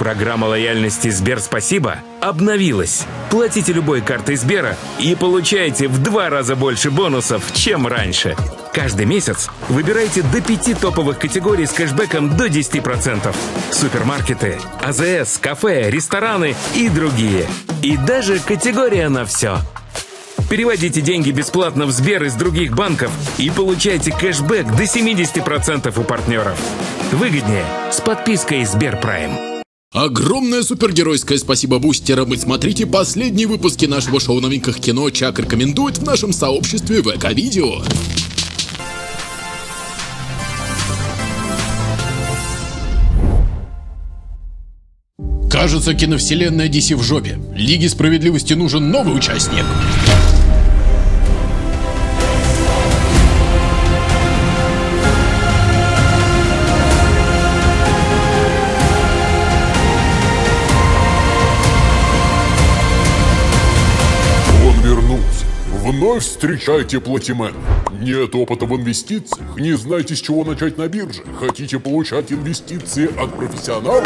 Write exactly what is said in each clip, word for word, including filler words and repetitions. Программа лояльности «Сберспасибо» обновилась. Платите любой картой Сбера и получаете в два раза больше бонусов, чем раньше. Каждый месяц выбирайте до пяти топовых категорий с кэшбэком до десяти процентов. Супермаркеты, АЗС, кафе, рестораны и другие. И даже категория на все. Переводите деньги бесплатно в Сбер из других банков и получайте кэшбэк до семидесяти процентов у партнеров. Выгоднее с подпиской «Сберпрайм». Огромное супергеройское спасибо бустерам, и смотрите последние выпуски нашего шоу новинках кино «Чак рекомендует» в нашем сообществе ВК видео. Кажется, киновселенная ди си в жопе. Лиге справедливости нужен новый участник. Вновь встречайте Платимен. Нет опыта в инвестициях? Не знаете, с чего начать на бирже? Хотите получать инвестиции от профессионала?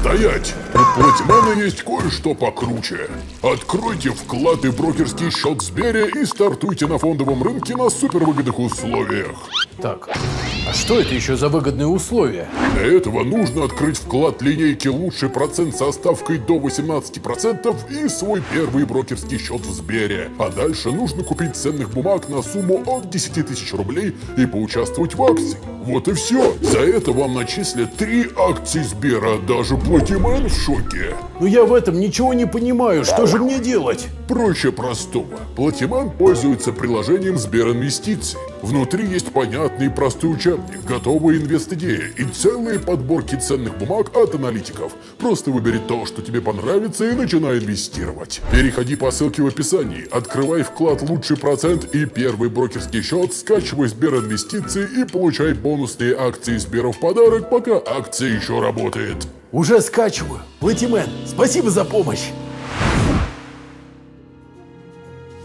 Стоять! У Платимена есть кое-что покруче. Откройте вклад и брокерский счет в Сбере и стартуйте на фондовом рынке на супервыгодных условиях. Так, а что это еще за выгодные условия? Для этого нужно открыть вклад линейки «Лучший процент» со ставкой до восемнадцати процентов и свой первый брокерский счет в Сбере. А дальше нужно купить ценных бумаг на сумму от десяти тысяч рублей и поучаствовать в акции. Вот и все. За это вам начислят три акции Сбера. Даже Платимен в шоке. Но я в этом ничего не понимаю. Что же мне делать? Проще простого. Платимен пользуется приложением Сбер Инвестиции. Внутри есть понятный и простой учебник, готовые инвест-идеи и целые подборки ценных бумаг от аналитиков. Просто выбери то, что тебе понравится, и начинай инвестировать. Переходи по ссылке в описании, открывай вклад «Лучший процент» и первый брокерский счет, скачивай Сбер Инвестиции и получай бонусные акции Сбера в подарок, пока акция еще работает. Уже скачиваю. Платимен, спасибо за помощь.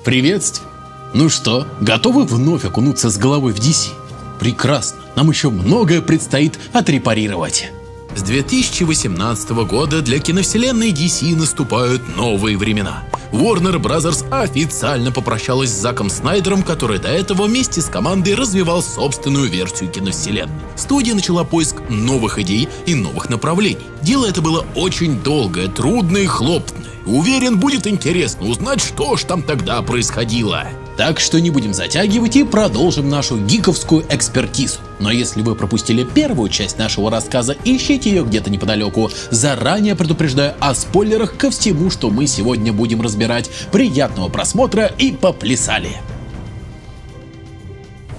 Приветствую. Ну что, готовы вновь окунуться с головой в ди си? Прекрасно, нам еще многое предстоит отрепарировать. С две тысячи восемнадцатого года для киновселенной ди си наступают новые времена. Warner Bros. Официально попрощалась с Заком Снайдером, который до этого вместе с командой развивал собственную версию киновселенной. Студия начала поиск новых идей и новых направлений. Дело это было очень долгое, трудное и хлопотное. Уверен, будет интересно узнать, что ж там тогда происходило. Так что не будем затягивать и продолжим нашу гиковскую экспертизу. Но если вы пропустили первую часть нашего рассказа, ищите ее где-то неподалеку. Заранее предупреждаю о спойлерах ко всему, что мы сегодня будем разбирать. Приятного просмотра и поплясали!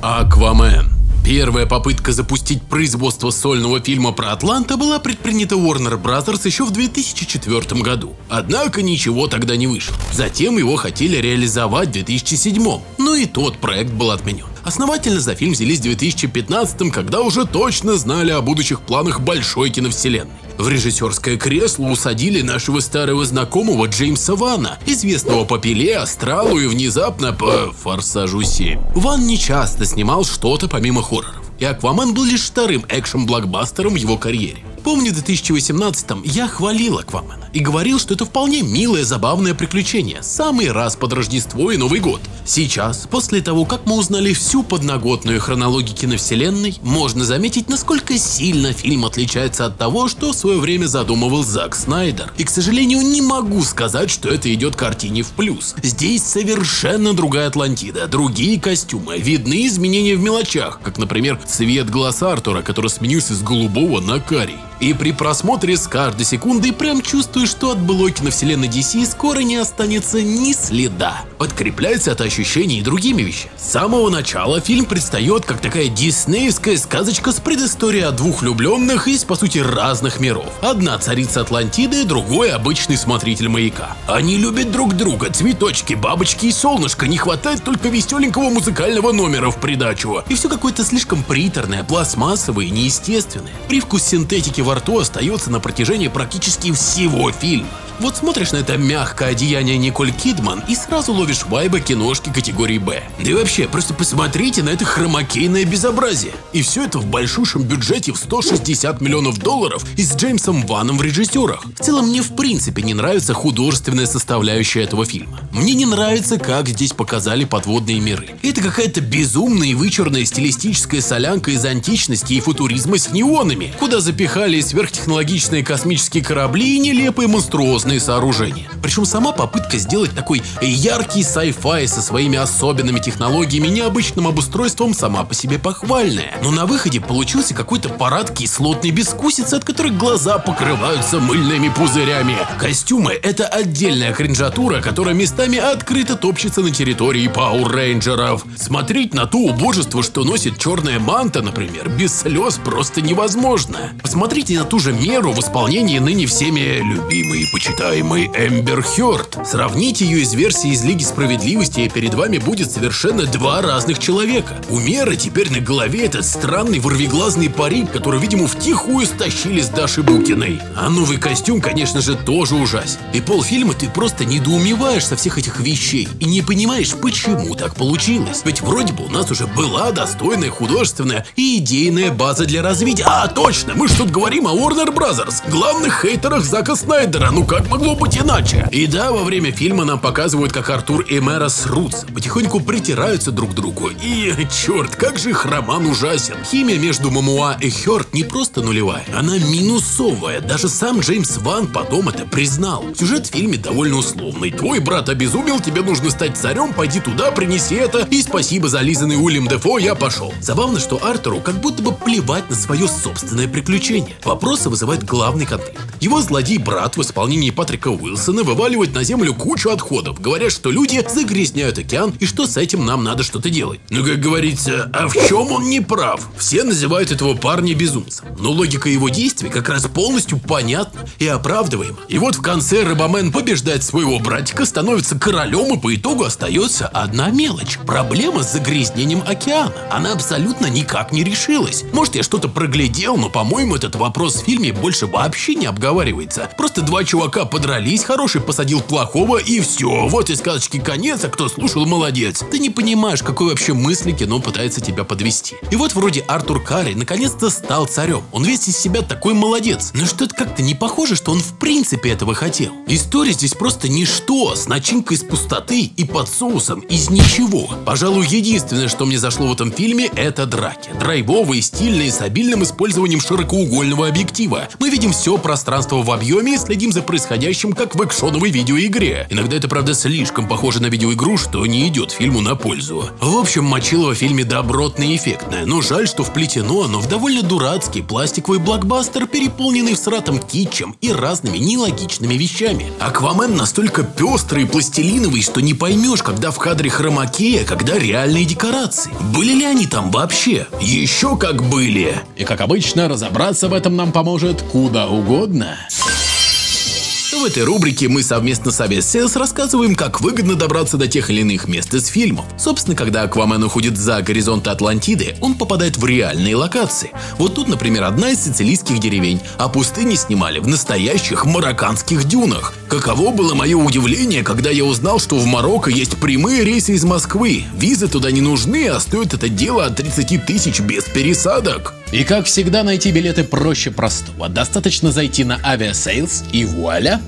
Аквамен. Первая попытка запустить производство сольного фильма про Атланта была предпринята Warner Bros. Еще в две тысячи четвёртом году. Однако ничего тогда не вышло. Затем его хотели реализовать в две тысячи седьмом, но и тот проект был отменен. Основательно за фильм взялись в две тысячи пятнадцатом, когда уже точно знали о будущих планах большой киновселенной. В режиссерское кресло усадили нашего старого знакомого Джеймса Вана, известного по Пиле, Астралу и внезапно по Форсажу семь. Ван нечасто снимал что-то помимо хорроров, и Аквамен был лишь вторым экшн-блокбастером в его карьере. Помню, в две тысячи восемнадцатом я хвалил Аквамена и говорил, что это вполне милое, забавное приключение, самый раз под Рождество и Новый год. Сейчас, после того, как мы узнали всю подноготную хронологию киновселенной, можно заметить, насколько сильно фильм отличается от того, что в свое время задумывал Зак Снайдер. И, к сожалению, не могу сказать, что это идет картине в плюс. Здесь совершенно другая Атлантида, другие костюмы, видны изменения в мелочах, как, например, цвет глаз Артура, который сменился с голубого на карий. И при просмотре с каждой секундой прям чувствую, что от былой киновселенной ди си скоро не останется ни следа. Подкрепляется это ощущение и другими вещами. С самого начала фильм предстает как такая диснеевская сказочка с предысторией о двух влюбленных из, по сути, разных миров. Одна царица Атлантиды, другой обычный смотритель маяка. Они любят друг друга, цветочки, бабочки и солнышко, не хватает только веселенького музыкального номера в придачу. И все какое-то слишком приторное, пластмассовое и неестественное. Привкус синтетики во рту остается на протяжении практически всего фильма. Вот смотришь на это мягкое одеяние Николь Кидман и сразу ловишь вайбы киношки категории Б. Да и вообще, просто посмотрите на это хромакейное безобразие. И все это в большущем бюджете в сто шестьдесят миллионов долларов и с Джеймсом Ваном в режиссерах. В целом мне в принципе не нравится художественная составляющая этого фильма. Мне не нравится, как здесь показали подводные миры. Это какая-то безумная и вычурная стилистическая солянка из античности и футуризма с неонами, куда запихали сверхтехнологичные космические корабли и нелепые монструозные сооружения. Причем сама попытка сделать такой яркий sci-fi со своими особенными технологиями и необычным обустройством сама по себе похвальная. Но на выходе получился какой-то парад кислотной бескусицы, от которой глаза покрываются мыльными пузырями. Костюмы — это отдельная кринжатура, которая местами открыто топчется на территории пауэр-рейнджеров. Смотреть на то убожество, что носит черная манта, например, без слез просто невозможно. Посмотрите на ту же Меру в исполнении ныне всеми любимой и почитаемой Эмбер Хёрд. Сравните ее из версии из Лиги справедливости, и перед вами будет совершенно два разных человека. У Меры теперь на голове этот странный вырвиглазный парик, который, видимо, втихую стащили с Даши Букиной. А новый костюм, конечно же, тоже ужасен. И полфильма ты просто недоумеваешь со всех этих вещей и не понимаешь, почему так получилось. Ведь вроде бы у нас уже была достойная художественная и идейная база для развития. А, точно, мы же тут говорим о Warner Bros., главных хейтерах Зака Снайдера, ну как могло быть иначе? И да, во время фильма нам показывают, как Артур и Мера срутся, потихоньку притираются друг к другу. И, черт, как же их роман ужасен. Химия между Момоа и Хёрд не просто нулевая, она минусовая. Даже сам Джеймс Ван потом это признал. Сюжет в фильме довольно условный. Твой брат обезумел, тебе нужно стать царем, пойди туда, принеси это, и спасибо за лизанный Уильям Дефо, я пошел. Забавно, что Артуру как будто бы плевать на свое собственное приключение. Вопросы вызывает главный конфликт. Его злодей-брат в исполнении Патрика Уилсона вываливает на землю кучу отходов, говоря, что люди загрязняют океан и что с этим нам надо что-то делать. Ну, как говорится, а в чем он не прав? Все называют этого парня безумцем, но логика его действий как раз полностью понятна и оправдываема. И вот в конце Рыбомен побеждает своего братика, становится королем, и по итогу остается одна мелочь. Проблема с загрязнением океана. Она абсолютно никак не решилась. Может, я что-то проглядел, но, по-моему, этот вопрос в фильме больше вообще не обговаривается. Просто два чувака подрались, хороший посадил плохого, и все. Вот и сказочки конец, а кто слушал, молодец. Ты не понимаешь, какой вообще мысли кино пытается тебя подвести. И вот вроде Артур Карри наконец-то стал царем. Он весь из себя такой молодец. Но что-то как-то не похоже, что он в принципе этого хотел. История здесь просто ничто, с начинкой из пустоты и под соусом из ничего. Пожалуй, единственное, что мне зашло в этом фильме, это драки. Драйвовые, стильные, с обильным использованием широкоугольного объектива. Мы видим все пространство в объеме и следим за происходящим, как в экшоновой видеоигре. Иногда это, правда, слишком похоже на видеоигру, что не идет фильму на пользу. В общем, мочилово в фильме добротно и эффектное, но жаль, что вплетено оно в довольно дурацкий пластиковый блокбастер, переполненный всратым китчем и разными нелогичными вещами. Аквамен настолько пестрый и пластилиновый, что не поймешь, когда в кадре хромакея, когда реальные декорации. Были ли они там вообще? Еще как были! И как обычно, разобраться в этом нам поможет куда угодно. В этой рубрике мы совместно с Авиасейлс рассказываем, как выгодно добраться до тех или иных мест из фильмов. Собственно, когда Аквамен уходит за горизонты Атлантиды, он попадает в реальные локации. Вот тут, например, одна из сицилийских деревень, а пустыни снимали в настоящих марокканских дюнах. Каково было мое удивление, когда я узнал, что в Марокко есть прямые рейсы из Москвы. Визы туда не нужны, а стоит это дело от тридцати тысяч без пересадок. И как всегда, найти билеты проще простого. Достаточно зайти на Авиасейлс и вуаля!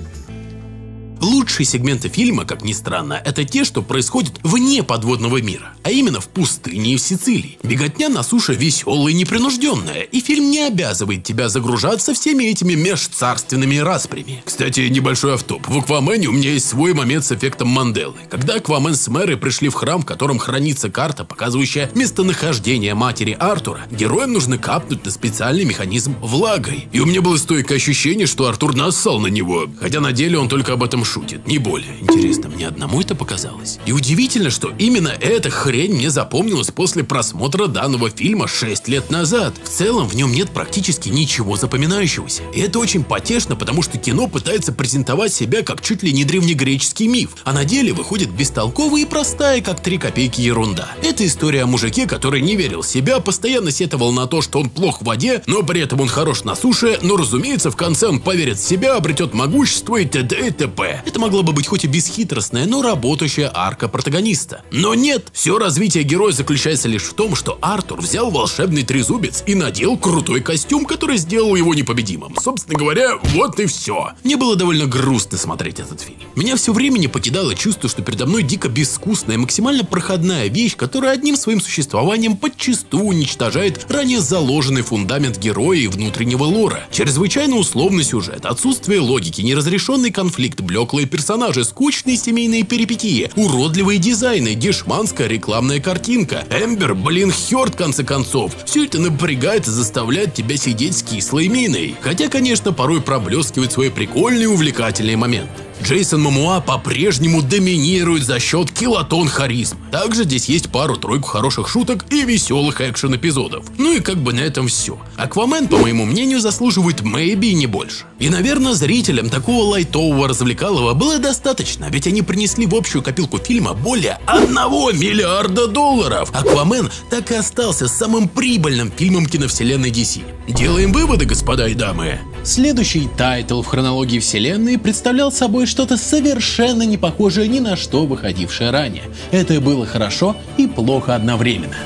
Лучшие сегменты фильма, как ни странно, это те, что происходят вне подводного мира, а именно в пустыне и в Сицилии. Беготня на суше веселая и непринужденная, и фильм не обязывает тебя загружаться всеми этими межцарственными распрями. Кстати, небольшой автоп. В Аквамене у меня есть свой момент с эффектом Манделы. Когда Аквамен с Мэрой пришли в храм, в котором хранится карта, показывающая местонахождение матери Артура, героям нужно капнуть на специальный механизм влагой. И у меня было стойкое ощущение, что Артур нассал на него, хотя на деле он только об этом шутит, не более. Интересно, мне одному это показалось? И удивительно, что именно эта хрень мне запомнилась после просмотра данного фильма шесть лет назад. В целом в нем нет практически ничего запоминающегося. И это очень потешно, потому что кино пытается презентовать себя как чуть ли не древнегреческий миф, а на деле выходит бестолковая и простая, как три копейки ерунда. Это история о мужике, который не верил в себя, постоянно сетовал на то, что он плох в воде, но при этом он хорош на суше, но, разумеется, в конце он поверит в себя, обретет могущество и т.д. и т.п. Это могло бы быть хоть и бесхитростная, но работающая арка протагониста. Но нет, все развитие героя заключается лишь в том, что Артур взял волшебный трезубец и надел крутой костюм, который сделал его непобедимым. Собственно говоря, вот и все. Мне было довольно грустно смотреть этот фильм. Меня все время не покидало чувство, что передо мной дико безвкусная, максимально проходная вещь, которая одним своим существованием подчистую уничтожает ранее заложенный фундамент героя и внутреннего лора. Чрезвычайно условный сюжет, отсутствие логики, неразрешенный конфликт, блеклые персонажи, скучные семейные перипетии, уродливые дизайны, дешманская рекламная картинка, Эмбер, блин, Хёрд, в конце концов. Все это напрягает и заставляет тебя сидеть с кислой миной. Хотя, конечно, порой проблескивает свои прикольные и увлекательные моменты. Джейсон Момоа по-прежнему доминирует за счет килотон харизмы. Также здесь есть пару-тройку хороших шуток и веселых экшен-эпизодов. Ну и как бы на этом все. Аквамен, по моему мнению, заслуживает maybe не больше. И, наверное, зрителям такого лайтового развлекалого было достаточно, ведь они принесли в общую копилку фильма более одного миллиарда долларов. Аквамен так и остался самым прибыльным фильмом киновселенной ди си. Делаем выводы, господа и дамы. Следующий тайтл в хронологии вселенной представлял собой что-то совершенно не похожее ни на что выходившее ранее. Это было хорошо и плохо одновременно.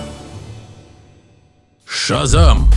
Шазам!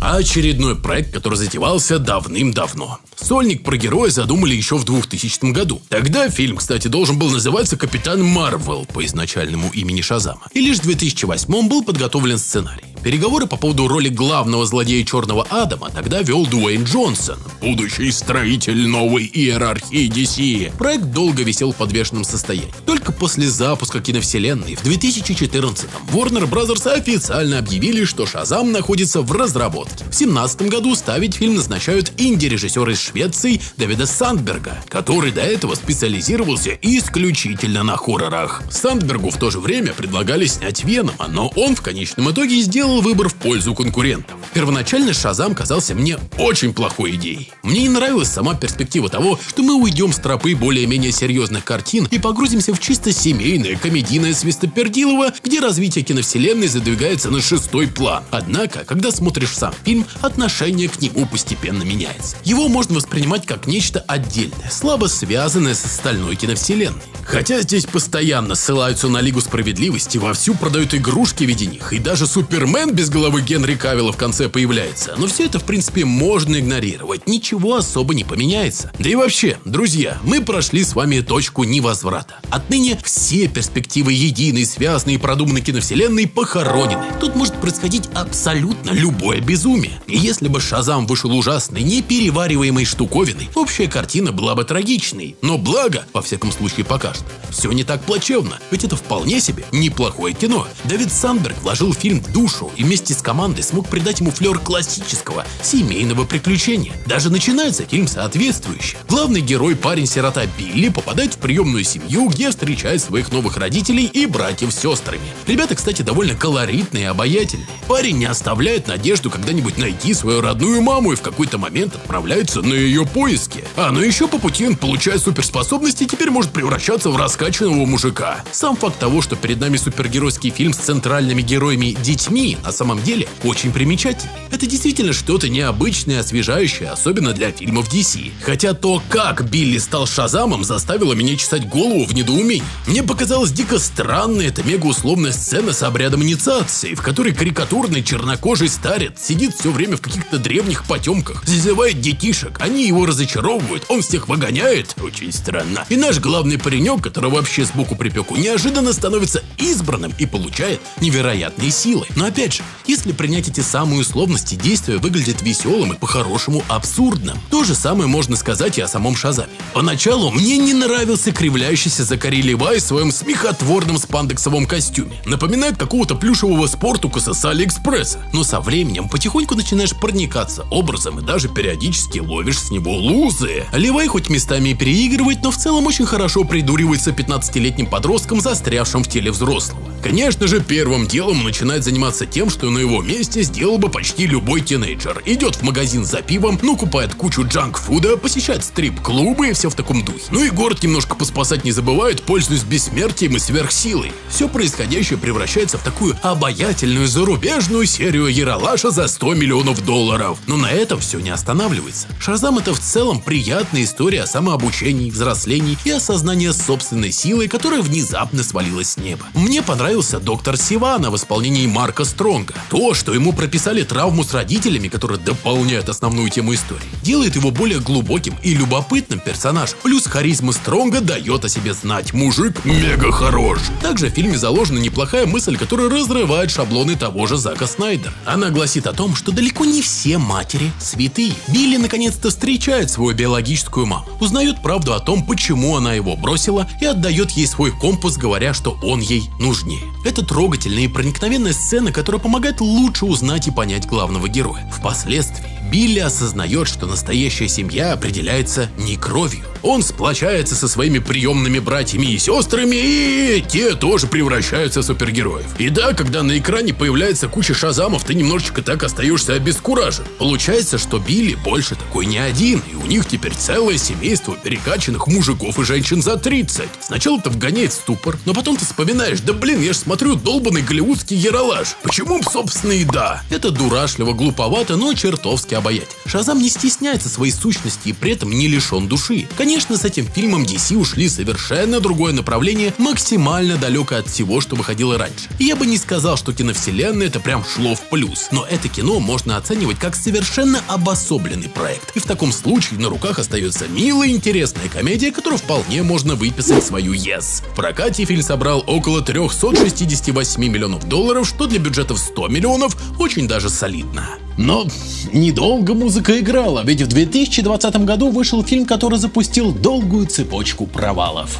Очередной проект, который затевался давным-давно. Сольник про героя задумали еще в двухтысячном году. Тогда фильм, кстати, должен был называться «Капитан Марвел» по изначальному имени Шазама. И лишь в две тысячи восьмом был подготовлен сценарий. Переговоры по поводу роли главного злодея Черного Адама тогда вел Дуэйн Джонсон, будущий строитель новой иерархии ди си. Проект долго висел в подвешенном состоянии. Только после запуска киновселенной в две тысячи четырнадцатом Warner Bros. Официально объявили, что Шазам находится в разработке. В две тысячи семнадцатом году ставить фильм назначают инди-режиссер из Швеции Дэвида Сандберга, который до этого специализировался исключительно на хоррорах. Сандбергу в то же время предлагали снять Венома, но он в конечном итоге сделал выбор в пользу конкурентов. Первоначально Шазам казался мне очень плохой идеей. Мне не нравилась сама перспектива того, что мы уйдем с тропы более-менее серьезных картин и погрузимся в чисто семейное комедийное свистопердилово, где развитие киновселенной задвигается на шестой план. Однако, когда смотришь сам фильм, отношение к нему постепенно меняется. Его можно воспринимать как нечто отдельное, слабо связанное с остальной киновселенной. Хотя здесь постоянно ссылаются на Лигу справедливости, вовсю продают игрушки в виде них, и даже Супермен без головы Генри Кавилла в конце появляется, но все это в принципе можно игнорировать, ничего особо не поменяется. Да и вообще, друзья, мы прошли с вами точку невозврата. Отныне все перспективы единой, связанной и продуманной киновселенной похоронены. Тут может происходить абсолютно любое безумие. И если бы Шазам вышел ужасной, неперевариваемой штуковиной, общая картина была бы трагичной, но благо, во всяком случае пока что, все не так плачевно, ведь это вполне себе неплохое кино. Дэвид Сандберг вложил в фильм душу и вместе с командой смог придать ему флер классического семейного приключения. Даже начинается фильм соответствующий. Главный герой, парень-сирота Билли, попадает в приемную семью, где встречает своих новых родителей и братьев с сестрами. Ребята, кстати, довольно колоритные и обаятельные. Парень не оставляет надежду когда-нибудь найти свою родную маму и в какой-то момент отправляется на ее поиски. А ну еще по пути он получает суперспособности и теперь может превращаться в раскачанного мужика. Сам факт того, что перед нами супергеройский фильм с центральными героями-детьми, на самом деле очень примечательно. Это действительно что-то необычное, освежающее, особенно для фильмов ди си. Хотя то, как Билли стал Шазамом, заставило меня чесать голову в недоумении. Мне показалась дико странная эта мега-условная сцена с обрядом инициации, в которой карикатурный чернокожий старец сидит все время в каких-то древних потемках, зазывает детишек, они его разочаровывают, он всех выгоняет, очень странно. И наш главный паренек, который вообще сбоку припеку, неожиданно становится избранным и получает невероятные силы. Но опять Опять же, если принять эти самые условности, действие выглядит веселым и по-хорошему абсурдным. То же самое можно сказать и о самом Шазаме. Поначалу мне не нравился кривляющийся Закари Левай в своем смехотворном спандексовом костюме. Напоминает какого-то плюшевого спортукаса с Алиэкспресса. Но со временем потихоньку начинаешь проникаться образом и даже периодически ловишь с него лузы. Левай хоть местами и переигрывает, но в целом очень хорошо придуривается пятнадцатилетним подростком, застрявшим в теле взрослого. Конечно же, первым делом начинает заниматься тем, что на его месте сделал бы почти любой тинейджер. Идет в магазин за пивом, ну купает кучу джанк-фуда, посещает стрип-клубы и все в таком духе. Ну и город немножко поспасать не забывает, пользуясь бессмертием и сверхсилой. Все происходящее превращается в такую обаятельную зарубежную серию яралаша за сто миллионов долларов. Но на этом все не останавливается. Шазам — это в целом приятная история о самообучении, взрослении и осознании собственной силы, которая внезапно свалилась с неба. Мне понравился доктор Сивана в исполнении Марка Стронга. То, что ему прописали травму с родителями, которая дополняет основную тему истории, делает его более глубоким и любопытным персонажем. Плюс харизма Стронга дает о себе знать. Мужик мега хорош. Также в фильме заложена неплохая мысль, которая разрывает шаблоны того же Зака Снайдера. Она гласит о том, что далеко не все матери святые. Билли наконец-то встречает свою биологическую маму, узнает правду о том, почему она его бросила, и отдает ей свой компас, говоря, что он ей нужнее. Это трогательная и проникновенная сцена, которая помогает лучше узнать и понять главного героя. Впоследствии Билли осознает, что настоящая семья определяется не кровью. Он сплочается со своими приемными братьями и сестрами, и те тоже превращаются в супергероев. И да, когда на экране появляется куча шазамов, ты немножечко так остаешься обескуражен. Получается, что Билли больше такой не один, и у них теперь целое семейство перекачанных мужиков и женщин за тридцать. Сначала ты вгоняет в ступор, но потом ты вспоминаешь: да блин, я ж смотрю долбанный голливудский яролаж. Почему, собственно, и да. Это дурашливо, глуповато, но чертовски обаять. Шазам не стесняется своей сущности и при этом не лишен души. Конечно, с этим фильмом ди си ушли совершенно другое направление, максимально далекое от всего, что выходило раньше. И я бы не сказал, что киновселенная это прям шло в плюс, но это кино можно оценивать как совершенно обособленный проект. И в таком случае на руках остается милая интересная комедия, которую вполне можно выписать свою ЕС. В прокате фильм собрал около трёхсот шестидесяти восьми миллионов долларов, что для бюджета в сто миллионов очень даже солидно. Но недолго музыка играла, ведь в две тысячи двадцатом году вышел фильм, который запустил долгую цепочку провалов.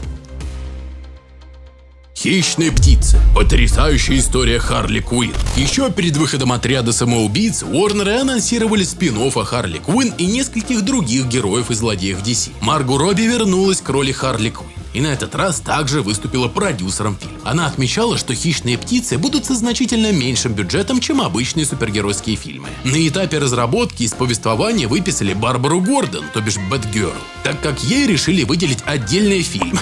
«Хищные птицы» – потрясающая история Харли Куин. Еще перед выходом «Отряда самоубийц» Уорнеры анонсировали спин-офф о Харли Куин и нескольких других героев и злодеев ди си. Марго Робби вернулась к роли Харли Куин. И на этот раз также выступила продюсером фильма. Она отмечала, что «Хищные птицы» будут со значительно меньшим бюджетом, чем обычные супергеройские фильмы. На этапе разработки из повествования выписали Барбару Гордон, то бишь Бэтгерл, так как ей решили выделить отдельный фильм.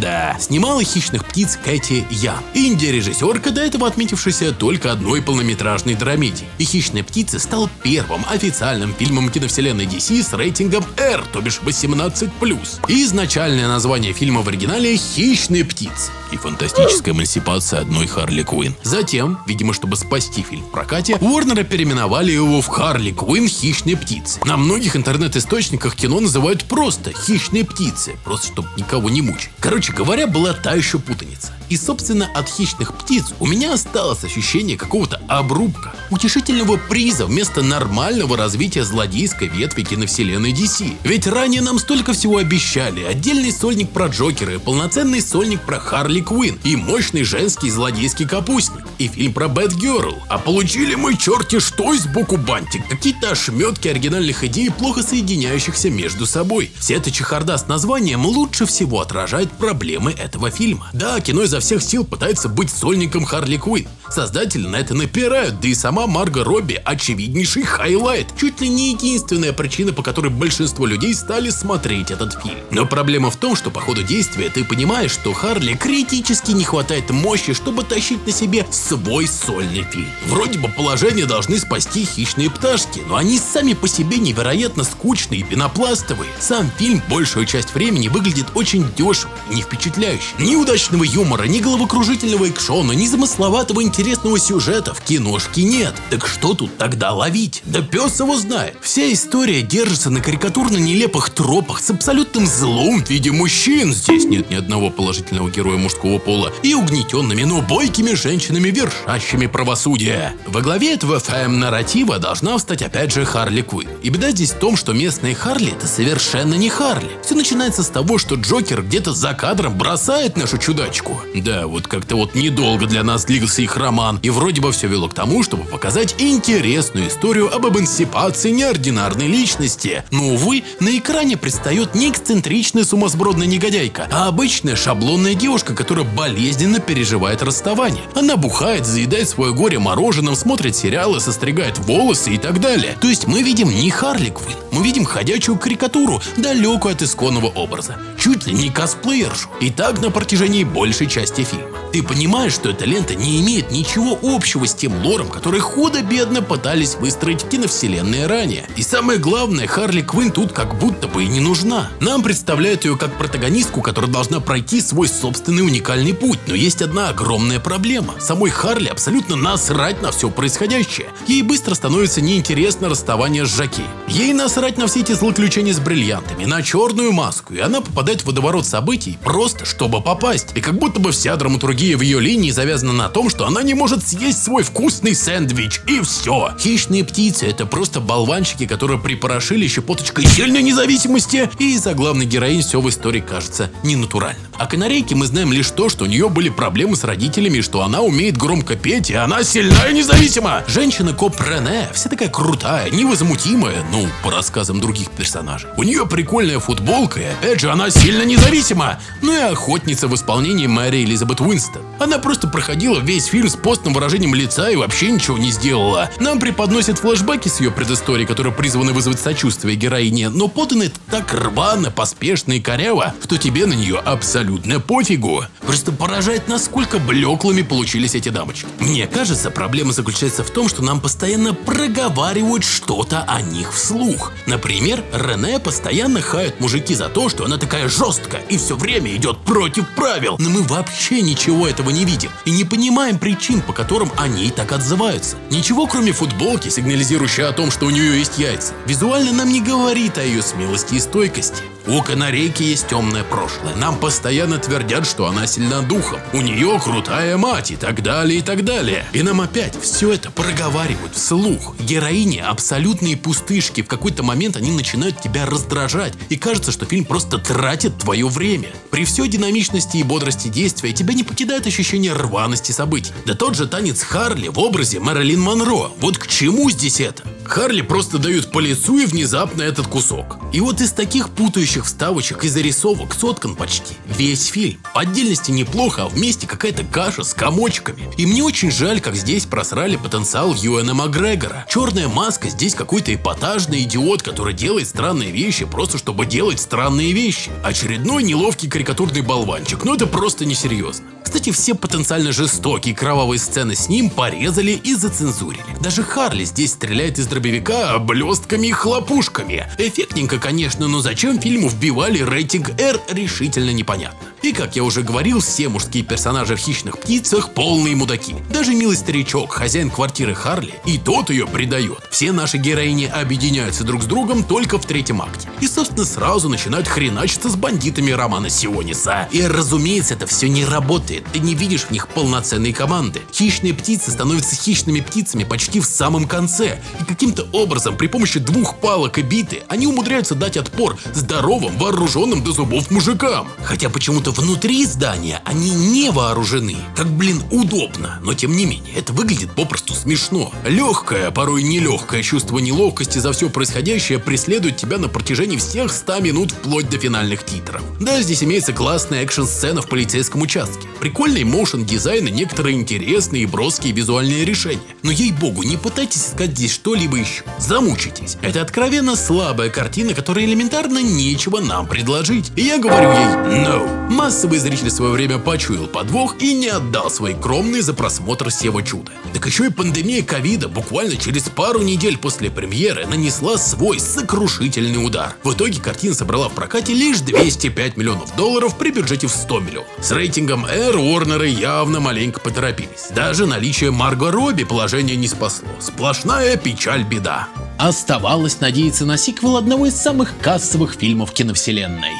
Да. Снимала «Хищных птиц» Кэти Ян, инди-режиссерка, до этого отметившаяся только одной полнометражной драмеди. И «Хищные птицы» стал первым официальным фильмом киновселенной ди си с рейтингом R, то бишь восемнадцать плюс. И изначальное название фильма в оригинале «Хищные птицы» и фантастическая эмансипация одной Харли Куин. Затем, видимо, чтобы спасти фильм в прокате, Уорнеры переименовали его в «Харли Куин. Хищные птицы». На многих интернет-источниках кино называют просто «Хищные птицы», просто чтобы никого не мучить. Короче говоря, была та еще путаница. И, собственно, от «Хищных птиц» у меня осталось ощущение какого-то обрубка, утешительного приза вместо нормального развития злодейской ветви киновселенной ди си. Ведь ранее нам столько всего обещали: отдельный сольник про Джокера, полноценный сольник про Харли Куин и мощный женский злодейский капустник, и фильм про Бэтгерл. А получили мы черти что из боку бантик, какие-то ошметки оригинальных идей, плохо соединяющихся между собой. Вся эта чехарда с названием лучше всего отражает проблемы этого фильма. Да, кино изо всех сил пытается быть сольником Харли Куин. Создатели на это напирают, да и сама Марго Робби — очевиднейший хайлайт, чуть ли не единственная причина, по которой большинство людей стали смотреть этот фильм. Но проблема в том, что по ходу действия ты понимаешь, что Харли критически не хватает мощи, чтобы тащить на себе свой сольный фильм. Вроде бы положение должны спасти «Хищные пташки», но они сами по себе невероятно скучные и пенопластовые. Сам фильм большую часть времени выглядит очень дешево и не впечатляюще. Ни удачного юмора, ни головокружительного экшона, ни замысловатого интересного сюжета в киношке нет. Так что тут тогда ловить? Да пес его знает. Вся история держится на карикатурно-нелепых тропах с абсолютным злом в виде мужчин — здесь нет ни одного положительного героя мужского пола — и угнетенными, но бойкими женщинами вершащими правосудие. Во главе этого фэм-нарратива должна встать опять же Харли Куин. И беда здесь в том, что местные Харли это совершенно не Харли. Все начинается с того, что Джокер где-то за кадром бросает нашу чудачку. Да, вот как-то вот недолго для нас длился их роман, и вроде бы все вело к тому, чтобы показать интересную историю об эмансипации неординарной личности. Но, увы, на экране предстает не эксцентричная сумасбродная негодяйка, а обычная шаблонная девушка, которая болезненно переживает расставание. Она бухает, заедает свое горе мороженым, смотрит сериалы, состригает волосы и так далее. То есть мы видим не Харли Квинн, мы видим ходячую карикатуру, далекую от исконного образа. Чуть ли не косплеершу. И так на протяжении большей части фильма. Ты понимаешь, что эта лента не имеет ничего общего с тем лором, который худо-бедно пытались выстроить киновселенные ранее. И самое главное, Харли Квинн тут как будто бы и не нужна. Нам представляют ее как протагонистку, которая должна пройти свой собственный уникальный путь. Но есть одна огромная проблема. Самой Харли абсолютно насрать на все происходящее. Ей быстро становится неинтересно расставание с Жаки. Ей насрать на все эти злоключения с бриллиантами, на черную маску. И она попадает в водоворот событий просто чтобы попасть. И как будто бы вся драматургия в ее линии завязана на том, что она не может съесть свой вкусный сэндвич, и все. Хищные птицы — это просто болванчики, которые припорошили щепоточкой сильной независимости, и из-за главной героини все в истории кажется ненатуральным. О канарейке мы знаем лишь то, что у нее были проблемы с родителями, что она умеет громко петь, и она сильна и независима. Женщина-коп Рене вся такая крутая, невозмутимая, ну, по рассказам других персонажей. У нее прикольная футболка, и опять же она сильно независима. Ну и охотница в исполнении Мэри Элизабет Уинстон. Она просто проходила весь фильм с постным выражением лица и вообще ничего не сделала. Нам преподносят флешбеки с ее предысторией, которые призваны вызвать сочувствие героине, но поданы так рвано, поспешно и коряво, что тебе на нее абсолютно пофигу. Просто поражает, насколько блеклыми получились эти дамочки. Мне кажется, проблема заключается в том, что нам постоянно проговаривают что-то о них вслух. Например, Рене постоянно хают мужики за то, что она такая жесткая и все время идет против правил, но мы вообще ничего этого не видим и не понимаем причин, по которым они так отзываются. Ничего кроме футболки, сигнализирующей о том, что у нее есть яйца, визуально нам не говорит о ее смелости и стойкости. У канарейки есть темное прошлое, нам постоянно твердят, что она сильна духом, у нее крутая мать и так далее, и так далее. И нам опять все это проговаривают вслух. Героини абсолютные пустышки, в какой-то момент они начинают тебя раздражать, и кажется, что фильм просто тратит твое время. При всей динамичности и бодрости действия тебя не покидает ощущение рваности событий. Да тот же танец Харли в образе Мэрилин Монро. Вот к чему здесь это? Харли просто дают по лицу и внезапно этот кусок. И вот из таких путающих вставочек и зарисовок соткан почти весь фильм. По отдельности неплохо, а вместе какая-то каша с комочками. И мне очень жаль, как здесь просрали потенциал Юэна Макгрегора. Черная маска здесь какой-то эпатажный идиот, который делает странные вещи просто чтобы делать странные вещи. Очередной неловкий карикатурный болванчик, но это просто несерьезно. Кстати, все потенциально жестокие кровавые сцены с ним порезали и зацензурили. Даже Харли здесь стреляет из дробовика блестками и хлопушками. Эффектненько, конечно, но зачем фильму вбивали рейтинг R, решительно непонятно. И, как я уже говорил, все мужские персонажи в «Хищных птицах» полные мудаки. Даже милый старичок, хозяин квартиры Харли, и тот ее предает. Все наши героини объединяются друг с другом только в третьем акте. И, собственно, сразу начинают хреначиться с бандитами Романа Сиониса. И, разумеется, это все не работает. Ты не видишь в них полноценной команды. Хищные птицы становятся хищными птицами почти в самом конце. И каким-то образом, при помощи двух палок и биты, они умудряются дать отпор здоровым, вооруженным до зубов мужикам. Хотя почему-то внутри здания они не вооружены. Как, блин, удобно. Но тем не менее, это выглядит попросту смешно. Легкое, порой нелегкое чувство неловкости за все происходящее преследует тебя на протяжении всех ста минут вплоть до финальных титров. Да, здесь имеется классная экшн-сцена в полицейском участке. Прикольный моушен-дизайн и некоторые интересные и броские визуальные решения. Но ей-богу, не пытайтесь искать здесь что-либо еще. Замучитесь. Это откровенно слабая картина, которой элементарно нечего нам предложить. И я говорю ей «No». Массовый зритель в свое время почуял подвох и не отдал свои кромные за просмотр сего чуда. Так еще и пандемия ковида буквально через пару недель после премьеры нанесла свой сокрушительный удар. В итоге картина собрала в прокате лишь двести пять миллионов долларов при бюджете в сто миллионов. С рейтингом R Уорнеры явно маленько поторопились. Даже наличие Марго Робби положение не спасло. Сплошная печаль-беда. Оставалось надеяться на сиквел одного из самых кассовых фильмов киновселенной.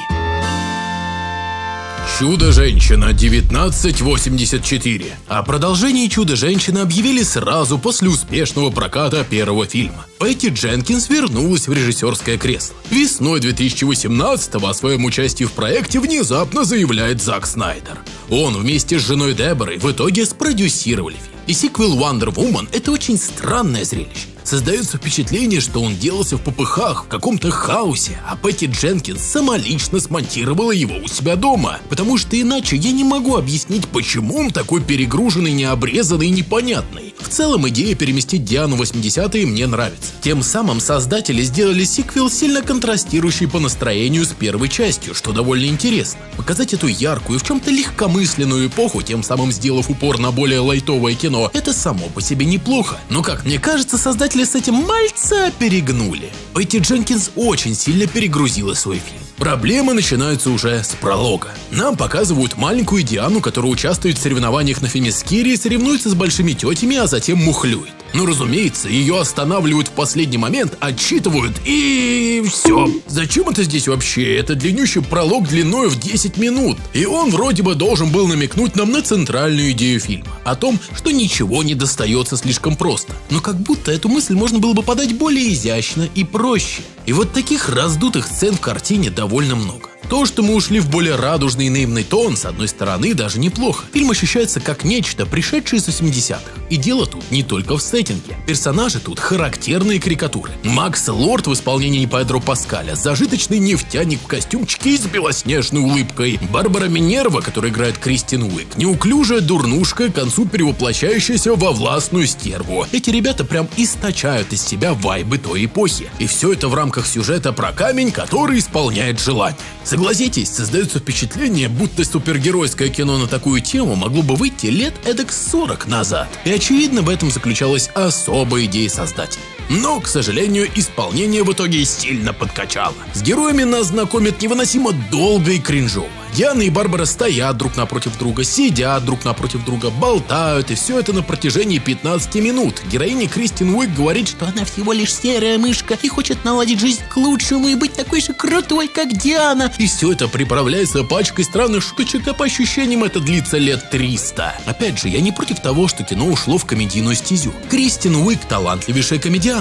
«Чудо-женщина» девятнадцать восемьдесят четыре. О продолжении «Чудо-женщины» объявили сразу после успешного проката первого фильма. Пэтти Дженкинс вернулась в режиссерское кресло. Весной две тысячи восемнадцатого о своем участии в проекте внезапно заявляет Зак Снайдер. Он вместе с женой Деборой в итоге спродюсировали фильм. И сиквел Wonder Woman — это очень странное зрелище. Создается впечатление, что он делался в попыхах, в каком-то хаосе, а Пэтти Дженкинс самолично смонтировала его у себя дома. Потому что иначе я не могу объяснить, почему он такой перегруженный, необрезанный и непонятный. В целом идея переместить Диану в восьмидесятые мне нравится. Тем самым создатели сделали сиквел, сильно контрастирующий по настроению с первой частью, что довольно интересно. Показать эту яркую, в чем-то легкомысленную эпоху, тем самым сделав упор на более лайтовое кино, это само по себе неплохо. Но, как мне кажется, создатели с этим мальца перегнули. Пэтти Дженкинс очень сильно перегрузила свой фильм. Проблемы начинаются уже с пролога. Нам показывают маленькую Диану, которая участвует в соревнованиях на Фемискире и соревнуется с большими тетями, а затем мухлюет. Но, разумеется, ее останавливают в последний момент, отчитывают и... все. Зачем это здесь вообще? Это длиннющий пролог длиной в десять минут. И он вроде бы должен был намекнуть нам на центральную идею фильма. О том, что ничего не достается слишком просто. Но как будто эту мысль можно было бы подать более изящно и проще. И вот таких раздутых сцен в картине довольно много. То, что мы ушли в более радужный и наивный тон, с одной стороны, даже неплохо. Фильм ощущается как нечто, пришедшее с восьмидесятых. И дело тут не только в сеттинге. Персонажи тут характерные карикатуры. Макс Лорд в исполнении Педро Паскаля, зажиточный нефтяник в костюмчике и с белоснежной улыбкой. Барбара Минерва, которая играет Кристин Уик, неуклюжая дурнушка, к концу перевоплощающаяся во властную стерву. Эти ребята прям источают из себя вайбы той эпохи. И все это в рамках сюжета про камень, который исполняет желание. Согласитесь, создается впечатление, будто супергеройское кино на такую тему могло бы выйти лет эдак сорок назад. И очевидно, в этом заключалась особая идея создателя. Но, к сожалению, исполнение в итоге сильно подкачало. С героями нас знакомят невыносимо долго и кринжово. Диана и Барбара стоят друг напротив друга, сидят друг напротив друга, болтают, и все это на протяжении пятнадцати минут. Героиня Кристин Уик говорит, что она всего лишь серая мышка и хочет наладить жизнь к лучшему и быть такой же крутой, как Диана. И все это приправляется пачкой странных штучек, а по ощущениям это длится лет триста. Опять же, я не против того, что кино ушло в комедийную стезю. Кристин Уик талантливейшая комедианка.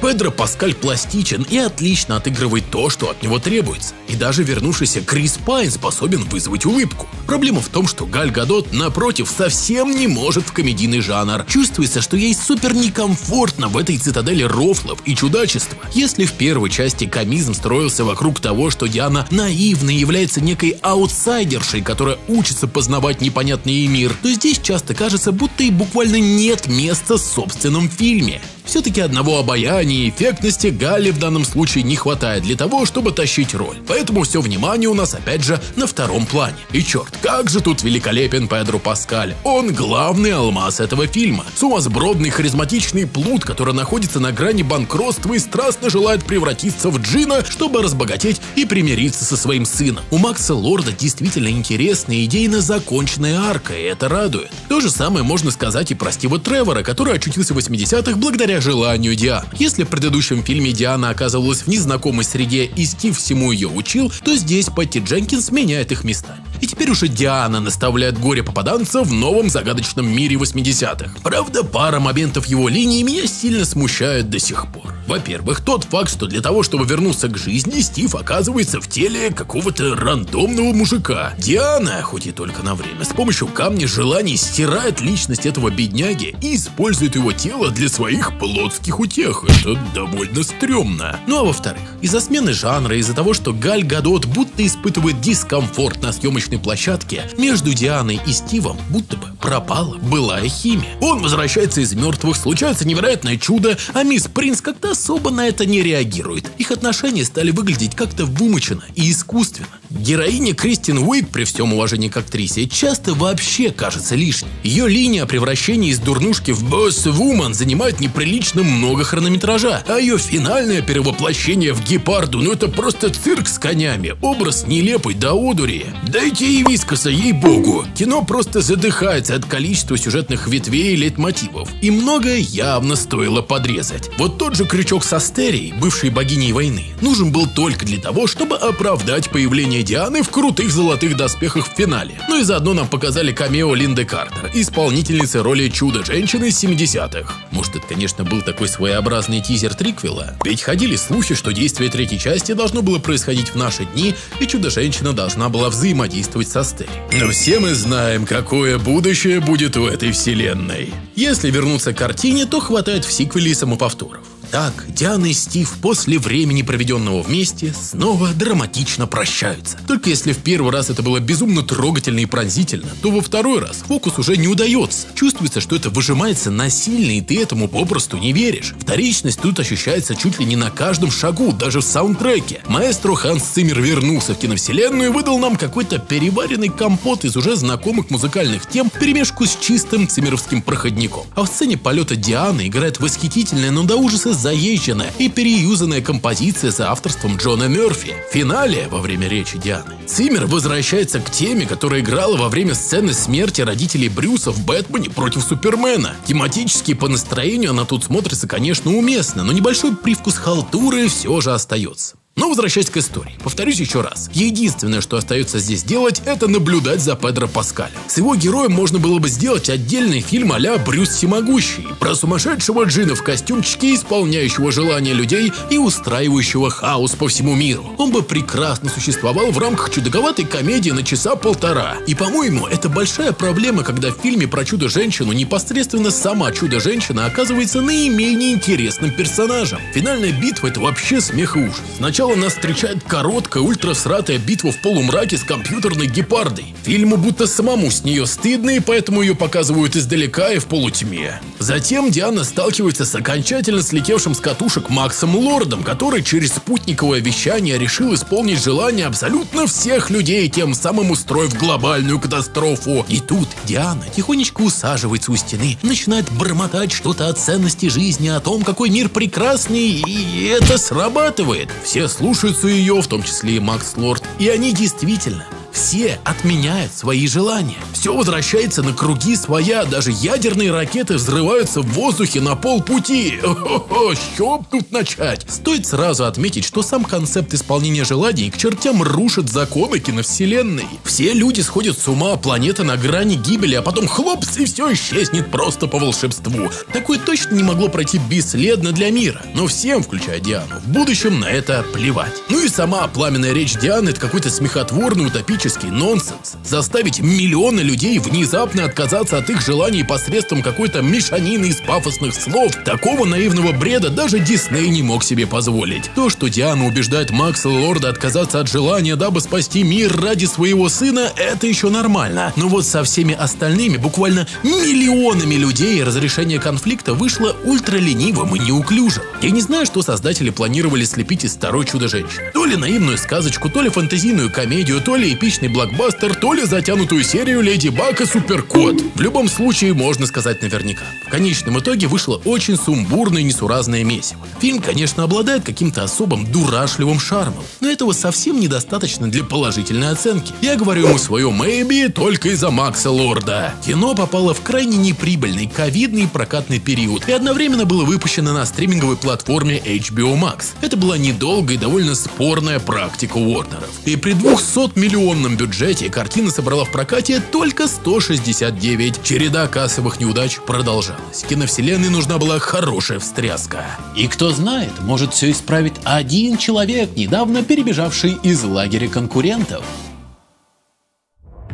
Педро Паскаль пластичен и отлично отыгрывает то, что от него требуется. И даже вернувшийся Крис Пайн способен вызвать улыбку. Проблема в том, что Галь Гадот, напротив, совсем не может в комедийный жанр. Чувствуется, что ей супер некомфортно в этой цитадели рофлов и чудачества. Если в первой части комизм строился вокруг того, что Диана наивно является некой аутсайдершей, которая учится познавать непонятный мир, то здесь часто кажется, будто и буквально нет места в собственном фильме. Все-таки одного обаяния и эффектности Галли в данном случае не хватает для того, чтобы тащить роль. Поэтому все внимание у нас опять же на втором плане. И черт, как же тут великолепен Педро Паскаль. Он главный алмаз этого фильма. Сумасбродный харизматичный плут, который находится на грани банкротства и страстно желает превратиться в джина, чтобы разбогатеть и примириться со своим сыном. У Макса Лорда действительно интересная идейно законченная арка, и это радует. То же самое можно сказать и про Стива Тревора, который очутился в восьмидесятых благодаря желанию Дианы. Если в предыдущем фильме Диана оказывалась в незнакомой среде и Стив всему ее учил, то здесь Пэтти Дженкинс меняет их местами. И теперь уже Диана наставляет горе-попаданца в новом загадочном мире восьмидесятых. Правда, пара моментов его линии меня сильно смущает до сих пор. Во-первых, тот факт, что для того, чтобы вернуться к жизни, Стив оказывается в теле какого-то рандомного мужика. Диана, хоть и только на время, с помощью камня желаний стирает личность этого бедняги и использует его тело для своих плотских утех. Это довольно стрёмно. Ну а во-вторых, из-за смены жанра, из-за того, что Галь Гадот будто испытывает дискомфорт на съемочной площадке, между Дианой и Стивом будто бы пропала былая химия. Он возвращается из мертвых, случается невероятное чудо, а мисс Принц как-то особо на это не реагирует. Их отношения стали выглядеть как-то вымученно и искусственно. Героиня Кристин Уик, при всем уважении к актрисе, часто вообще кажется лишней. Ее линия о превращении из дурнушки в босс-вумен занимает неприлично много хронометража, а ее финальное перевоплощение в гепарду, ну это просто цирк с конями, образ нелепый до одури. Дайте ей вискаса, ей-богу. Кино просто задыхается от количества сюжетных ветвей и лейтмотивов. И многое явно стоило подрезать. Вот тот же Крючок со Стерией, бывшей богиней войны, нужен был только для того, чтобы оправдать появление Дианы в крутых золотых доспехах в финале. Ну и заодно нам показали камео Линды Картер, исполнительницы роли Чудо-женщины семидесятых. Может, это, конечно, был такой своеобразный тизер триквела? Ведь ходили слухи, что действие третьей части должно было происходить в наши дни, и Чудо-женщина должна была взаимодействовать со Стерией. Но все мы знаем, какое будущее будет у этой вселенной. Если вернуться к картине, то хватает в сиквеле и самоповторов. Так, Диана и Стив после времени, проведенного вместе, снова драматично прощаются. Только если в первый раз это было безумно трогательно и пронзительно, то во второй раз фокус уже не удается. Чувствуется, что это выжимается насильно, и ты этому попросту не веришь. Вторичность тут ощущается чуть ли не на каждом шагу, даже в саундтреке. Маэстро Ханс Циммер вернулся в киновселенную и выдал нам какой-то переваренный компот из уже знакомых музыкальных тем в перемешку с чистым циммеровским проходником. А в сцене полета Дианы играет восхитительная, но до ужаса заезженная и переюзанная композиция за авторством Джона Мерфи. В финале, во время речи Дианы, Циммер возвращается к теме, которая играла во время сцены смерти родителей Брюса в «Бэтмене против Супермена». Тематически по настроению она тут смотрится, конечно, уместно, но небольшой привкус халтуры все же остается. Но возвращаясь к истории, повторюсь еще раз, единственное, что остается здесь делать, это наблюдать за Педро Паскалем. С его героем можно было бы сделать отдельный фильм а-ля «Брюс Всемогущий», про сумасшедшего джина в костюмчике, исполняющего желания людей и устраивающего хаос по всему миру. Он бы прекрасно существовал в рамках чудаковатой комедии на часа полтора. И, по-моему, это большая проблема, когда в фильме про Чудо-женщину непосредственно сама Чудо-женщина оказывается наименее интересным персонажем. Финальная битва – это вообще смех и ужас. Сначала нас встречает короткая, ультрасратая битва в полумраке с компьютерной гепардой. Фильму будто самому с нее стыдно, и поэтому ее показывают издалека и в полутьме. Затем Диана сталкивается с окончательно слетевшим с катушек Максом Лордом, который через спутниковое вещание решил исполнить желание абсолютно всех людей, тем самым устроив глобальную катастрофу. И тут Диана тихонечко усаживается у стены, начинает бормотать что-то о ценности жизни, о том, какой мир прекрасный, и это срабатывает. Все слушаются ее, в том числе и Макс Лорд, и они действительно все отменяют свои желания. Все возвращается на круги своя, даже ядерные ракеты взрываются в воздухе на полпути. О-хо-хо, с чего тут начать? Стоит сразу отметить, что сам концепт исполнения желаний к чертям рушит законы киновселенной. Все люди сходят с ума, планета на грани гибели, а потом хлопс, и все исчезнет просто по волшебству. Такое точно не могло пройти бесследно для мира. Но всем, включая Диану, в будущем на это плевать. Ну и сама пламенная речь Дианы – это какой-то смехотворный, утопический нонсенс. Заставить миллионы людей внезапно отказаться от их желаний посредством какой-то мешанины из пафосных слов. Такого наивного бреда даже Дисней не мог себе позволить. То, что Диана убеждает Макса Лорда отказаться от желания, дабы спасти мир ради своего сына, это еще нормально. Но вот со всеми остальными, буквально миллионами людей, разрешение конфликта вышло ультраленивым и неуклюжим. Я не знаю, что создатели планировали слепить из второй Чудо-женщины. То ли наивную сказочку, то ли фантазийную комедию, то ли эпичную блокбастер, то ли затянутую серию Леди Баг и Суперкот. В любом случае, можно сказать наверняка. В конечном итоге вышло очень сумбурное и несуразное месиво. Фильм, конечно, обладает каким-то особым дурашливым шармом, но этого совсем недостаточно для положительной оценки. Я говорю ему свое мэйби только из-за Макса Лорда. Кино попало в крайне неприбыльный ковидный прокатный период и одновременно было выпущено на стриминговой платформе эйч би о Max. Это была недолгая и довольно спорная практика Уорнеров. И при двухсот миллионах В бюджете картина собрала в прокате только сто шестьдесят девять. Череда кассовых неудач продолжалась. Киновселенной нужна была хорошая встряска. И кто знает, может все исправить один человек, недавно перебежавший из лагеря конкурентов.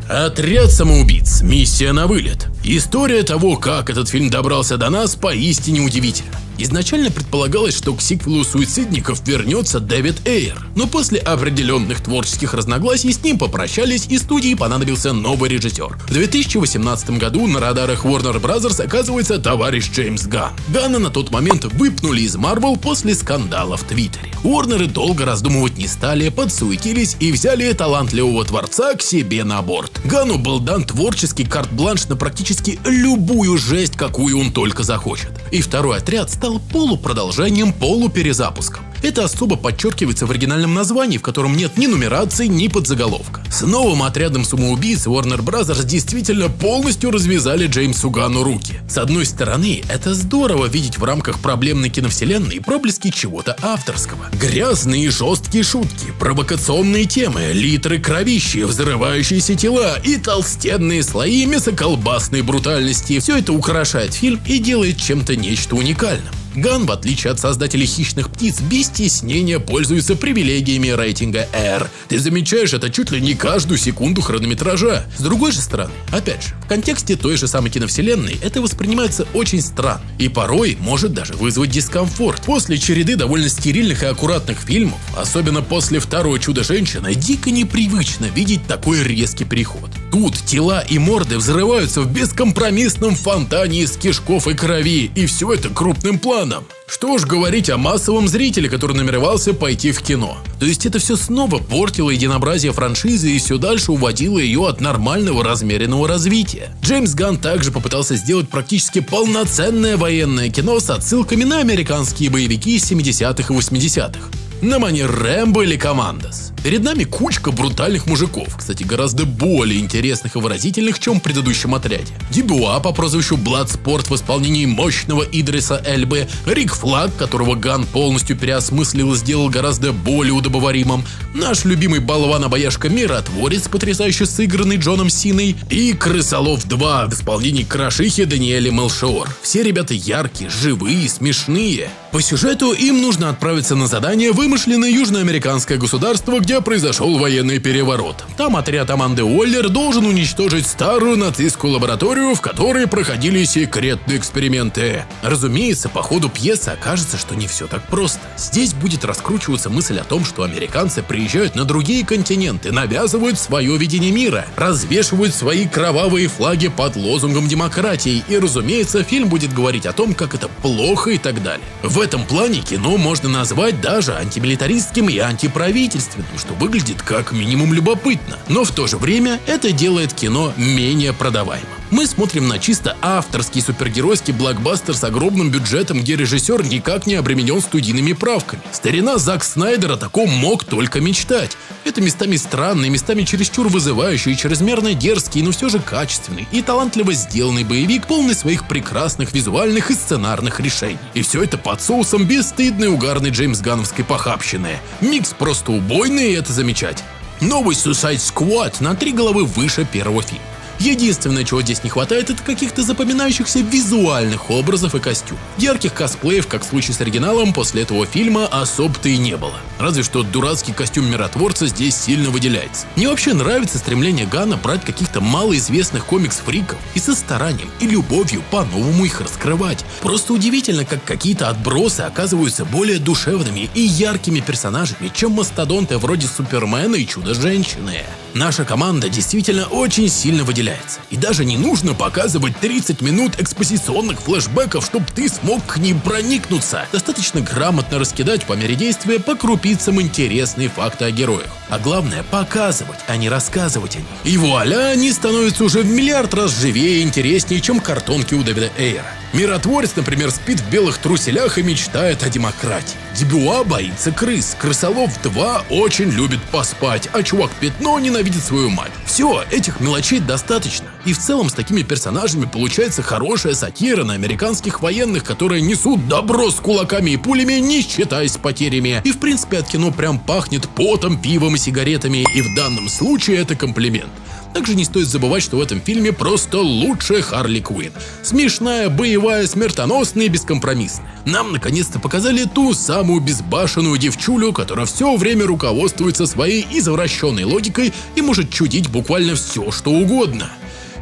Отряд самоубийц. Миссия на вылет. История того, как этот фильм добрался до нас, поистине удивительна. Изначально предполагалось, что к сиквелу «Суицидников» вернется Дэвид Эйер, но после определенных творческих разногласий с ним попрощались, и студии понадобился новый режиссер. В две тысячи восемнадцатом году на радарах Warner Bros. Оказывается товарищ Джеймс Ганн. Ганна на тот момент выпнули из Marvel после скандала в Твиттере. Уорнеры долго раздумывать не стали, подсуетились и взяли талантливого творца к себе на борт. Ганну был дан творческий карт-бланш на практически любую жесть, какую он только захочет. И второй отряд стал полупродолжением, полуперезапуском. Это особо подчеркивается в оригинальном названии, в котором нет ни нумерации, ни подзаголовка. С новым отрядом самоубийц Warner Bros. Действительно полностью развязали Джеймсу Ганну руки. С одной стороны, это здорово видеть в рамках проблемной киновселенной проблески чего-то авторского. Грязные и жесткие шутки, провокационные темы, литры кровищи, взрывающиеся тела и толстенные слои мясоколбасной брутальности. Все это украшает фильм и делает чем-то нечто уникальным. Ган, в отличие от создателей «Хищных птиц», без стеснения пользуется привилегиями рейтинга R. Ты замечаешь это чуть ли не каждую секунду хронометража. С другой же стороны, опять же, в контексте той же самой киновселенной это воспринимается очень странно и порой может даже вызвать дискомфорт. После череды довольно стерильных и аккуратных фильмов, особенно после второго «Чудо-женщины», дико непривычно видеть такой резкий переход. Тут тела и морды взрываются в бескомпромиссном фонтане из кишков и крови, и все это крупным планом. Что ж говорить о массовом зрителе, который намеревался пойти в кино. То есть это все снова портило единообразие франшизы и все дальше уводило ее от нормального размеренного развития. Джеймс Ганн также попытался сделать практически полноценное военное кино с отсылками на американские боевики семидесятых и восьмидесятых. На манер Рэмбо или Командос. Перед нами кучка брутальных мужиков, кстати, гораздо более интересных и выразительных, чем в предыдущем отряде. Дебюа по прозвищу Бладспорт в исполнении мощного Идриса Эльбы, Рик Флаг, которого Ганн полностью переосмыслил и сделал гораздо более удобоваримым, наш любимый болван-обаяшка Миротворец, потрясающе сыгранный Джоном Синой, и Крысолов два в исполнении Крашихи Даниэли Мелшиор. Все ребята яркие, живые, смешные. По сюжету им нужно отправиться на задание в вымышленное южноамериканское государство, где произошел военный переворот. Там отряд Аманды Уоллер должен уничтожить старую нацистскую лабораторию, в которой проходили секретные эксперименты. Разумеется, по ходу пьесы окажется, что не все так просто. Здесь будет раскручиваться мысль о том, что американцы приезжают на другие континенты, навязывают свое видение мира, развешивают свои кровавые флаги под лозунгом демократии, и, разумеется, фильм будет говорить о том, как это плохо и так далее. В этом плане кино можно назвать даже антимилитаристским и антиправительственным, что выглядит как минимум любопытно, но в то же время это делает кино менее продаваемым. Мы смотрим на чисто авторский супергеройский блокбастер с огромным бюджетом, где режиссер никак не обременен студийными правками. Старина Зак Снайдер о таком мог только мечтать. Это местами странный, местами чересчур вызывающий и чрезмерно дерзкий, но все же качественный и талантливо сделанный боевик, полный своих прекрасных визуальных и сценарных решений. И все это под соусом бесстыдной угарной Джеймс Ганновской похабщины. Микс просто убойный, и это замечательно. Новый Suicide Squad на три головы выше первого фильма. Единственное, чего здесь не хватает, это каких-то запоминающихся визуальных образов и костюмов. Ярких косплеев, как в случае с оригиналом, после этого фильма особо-то и не было. Разве что дурацкий костюм Миротворца здесь сильно выделяется. Мне вообще нравится стремление Ганна брать каких-то малоизвестных комикс-фриков и со старанием и любовью по-новому их раскрывать. Просто удивительно, как какие-то отбросы оказываются более душевными и яркими персонажами, чем мастодонты вроде Супермена и Чудо-женщины. Наша команда действительно очень сильно выделяется. И даже не нужно показывать тридцать минут экспозиционных флешбеков, чтобы ты смог к ним проникнуться. Достаточно грамотно раскидать по мере действия по крупицам интересные факты о героях. А главное, показывать, а не рассказывать о них. И вуаля, они становятся уже в миллиард раз живее и интереснее, чем картонки у Дэвида Эйра. Миротворец, например, спит в белых труселях и мечтает о демократии. Дебюа боится крыс, Крысолов два очень любит поспать, а чувак Пятно ненавидит свою мать. Все, этих мелочей достаточно. И в целом с такими персонажами получается хорошая сатира на американских военных, которые несут добро с кулаками и пулями, не считаясь потерями. И в принципе от кино прям пахнет потом, пивом и сигаретами, и в данном случае это комплимент. Также не стоит забывать, что в этом фильме просто лучшая Харли Куин. Смешная, боевая, смертоносная и бескомпромиссная. Нам наконец-то показали ту самую безбашенную девчулю, которая все время руководствуется своей извращенной логикой и может чудить буквально все, что угодно.